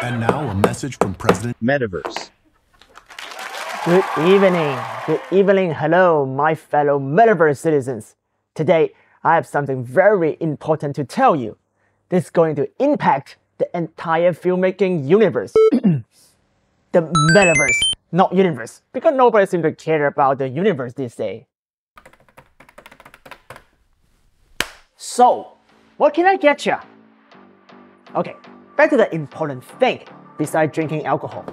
And now a message from President Metaverse. Good evening, hello my fellow Metaverse citizens. Today I have something very important to tell you. This is going to impact the entire filmmaking universe. The Metaverse, not universe, because nobody seems to care about the universe these days. So, what can I get you? Okay, back to the important thing besides drinking alcohol.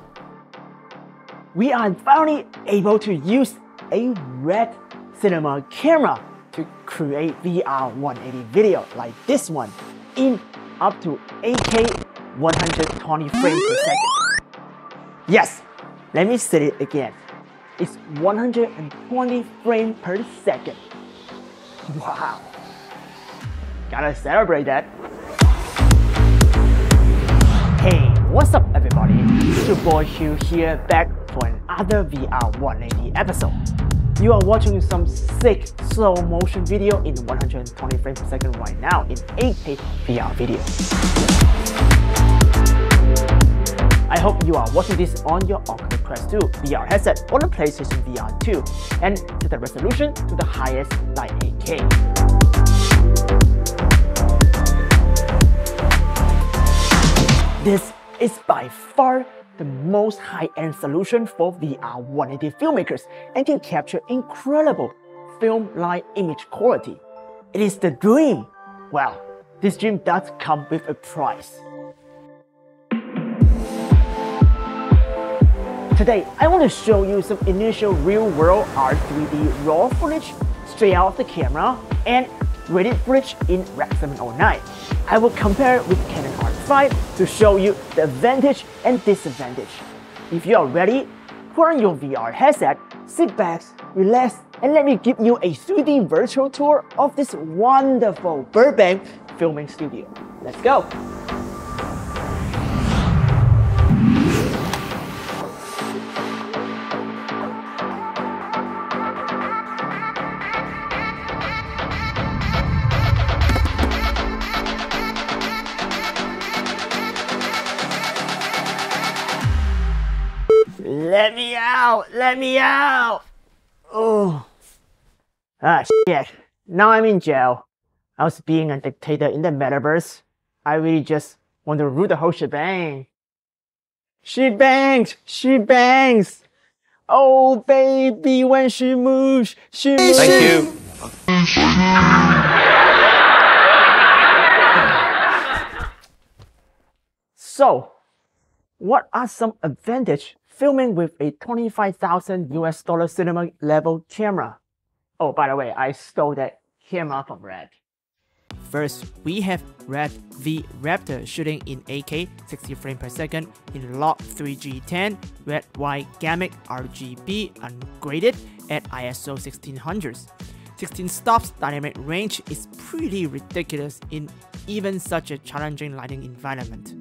We are finally able to use a RED cinema camera to create VR180 video like this one in up to 8K 120 frames per second. Yes, let me say it again. It's 120 frames per second. Wow. Gotta celebrate that. Hey, what's up everybody? It's your boy Hugh here, back for another VR180 episode. You are watching some sick slow motion video in 120 frames per second right now in 8K VR video. I hope you are watching this on your Oculus Quest 2 VR headset or the PlayStation VR 2 and set the resolution to the highest like 8K. This is by far the most high-end solution for VR180 filmmakers and can capture incredible film-like image quality. It is the dream. Well, this dream does come with a price. Today, I want to show you some initial real-world R3D raw footage straight out of the camera and rated footage in Rec. 709. I will compare it with Canon R5 to show you the advantage and disadvantage. If you are ready, put on your VR headset, sit back, relax, and let me give you a 3D virtual tour of this wonderful Burbank filming studio. Let's go! Let me out! Let me out! Oh, shit. Now I'm in jail. I was being a dictator in the Metaverse. I really just want to rule the whole shebang. She bangs! She bangs! Oh, baby, when she moves, she moves! Thank you. So, what are some advantages filming with a $25,000 cinema level camera? Oh, by the way, I stole that camera from Red. First, we have Red V Raptor shooting in 8K 60 frames per second in Log3G10 red white gamut RGB ungraded at ISO 1600s. 16 stops dynamic range is pretty ridiculous in even such a challenging lighting environment.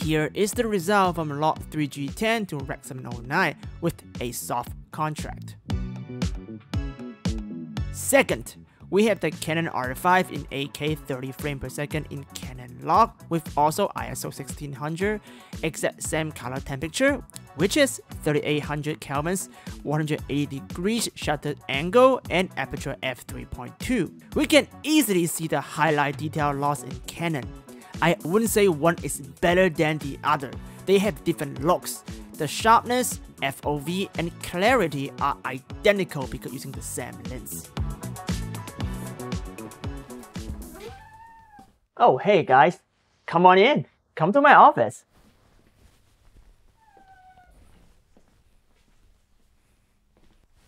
Here is the result from Log3G10 to Rec. 709 with a soft contrast. Second, we have the Canon R5 in 8K 30 frames per second in Canon Log with also ISO 1600, except same color temperature, which is 3800 kelvins, 180 degrees shutter angle, and aperture f3.2. We can easily see the highlight detail loss in Canon. I wouldn't say one is better than the other. They have different looks. The sharpness, FOV, and clarity are identical because using the same lens. Oh, hey guys. Come on in. Come to my office.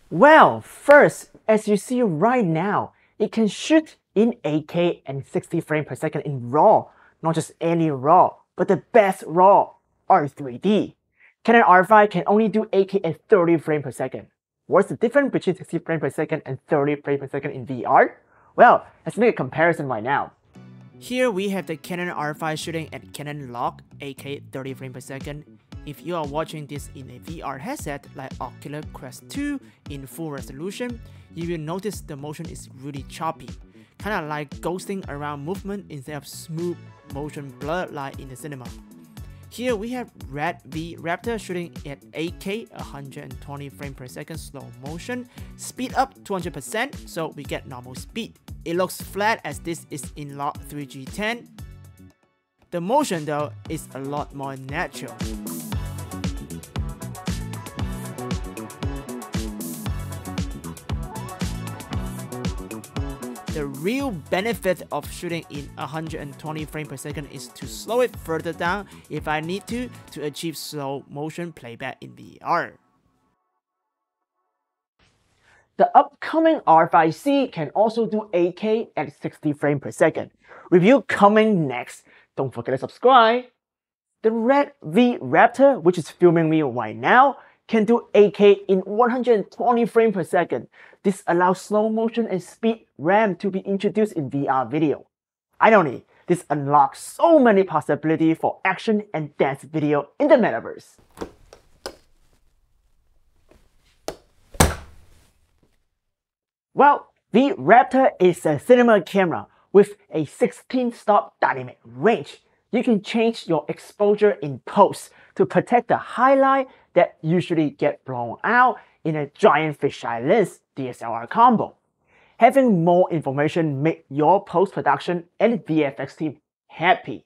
Well, first, as you see right now, it can shoot in 8K and 60 frames per second in RAW. Not just any RAW, but the best RAW, R3D. Canon R5 can only do 8K at 30 frames per second. What's the difference between 60 frames per second and 30 frames per second in VR? Well, let's make a comparison right now. Here we have the Canon R5 shooting at Canon Log 8K 30 frames per second. If you are watching this in a VR headset like Oculus Quest 2 in full resolution, you will notice the motion is really choppy. kinda like ghosting around movement instead of smooth motion blur like in the cinema. Here we have Red V Raptor shooting at 8K 120 frames per second slow motion, speed up 200% so we get normal speed. It looks flat as this is in Log3G10. The motion though is a lot more natural. The real benefit of shooting in 120 frames per second is to slow it further down if I need to achieve slow motion playback in VR. The upcoming R5C can also do 8K at 60 frames per second. Review coming next. Don't forget to subscribe. The Red V Raptor, which is filming me right now, can do 8K in 120 frames per second. This allows slow motion and speed RAM to be introduced in VR video. Irony, this unlocks so many possibilities for action and dance video in the metaverse. Well, the Raptor is a cinema camera with a 16-stop dynamic range. You can change your exposure in post to protect the highlight that usually get blown out in a giant fisheye lens DSLR combo. Having more information make your post-production and VFX team happy.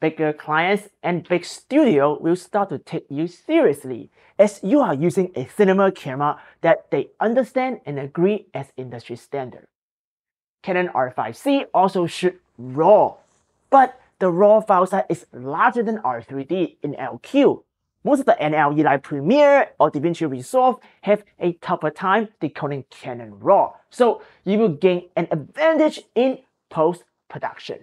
Bigger clients and big studio will start to take you seriously as you are using a cinema camera that they understand and agree as industry standard. Canon R5C also shoots RAW, but the RAW file size is larger than R3D in LQ. Most of the NLE like Premiere or DaVinci Resolve have a tougher time decoding Canon RAW, so you will gain an advantage in post-production.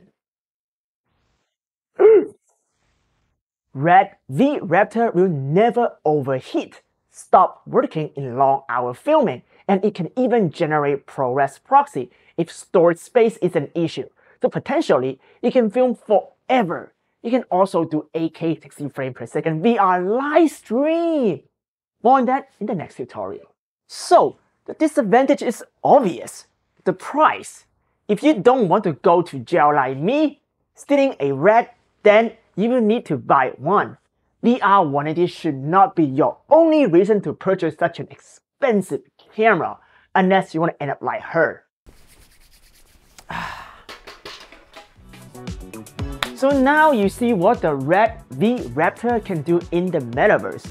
Red V Raptor will never overheat, stop working in long-hour filming, and it can even generate ProRes proxy if storage space is an issue, so potentially it can film forever. You can also do 8K 60 frames per second VR live stream. More on that in the next tutorial. So, the disadvantage is obvious. The price. If you don't want to go to jail like me, stealing a Red, then you will need to buy one. VR180 should not be your only reason to purchase such an expensive camera, unless you want to end up like her. So now you see what the Red V Raptor can do in the metaverse.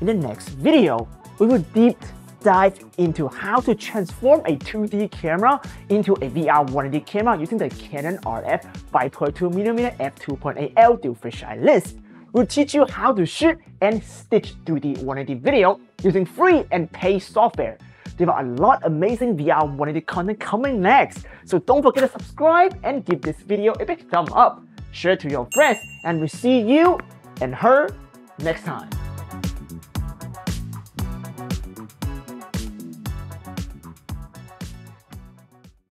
In the next video, we will deep dive into how to transform a 2D camera into a VR180 camera using the Canon RF 5.2mm f2.8L Dual Fisheye Lens. We'll teach you how to shoot and stitch 2D 180 video using free and paid software. There are a lot of amazing VR180 content coming next, so don't forget to subscribe and give this video a big thumb up. Share it to your friends, and we'll see you and her next time.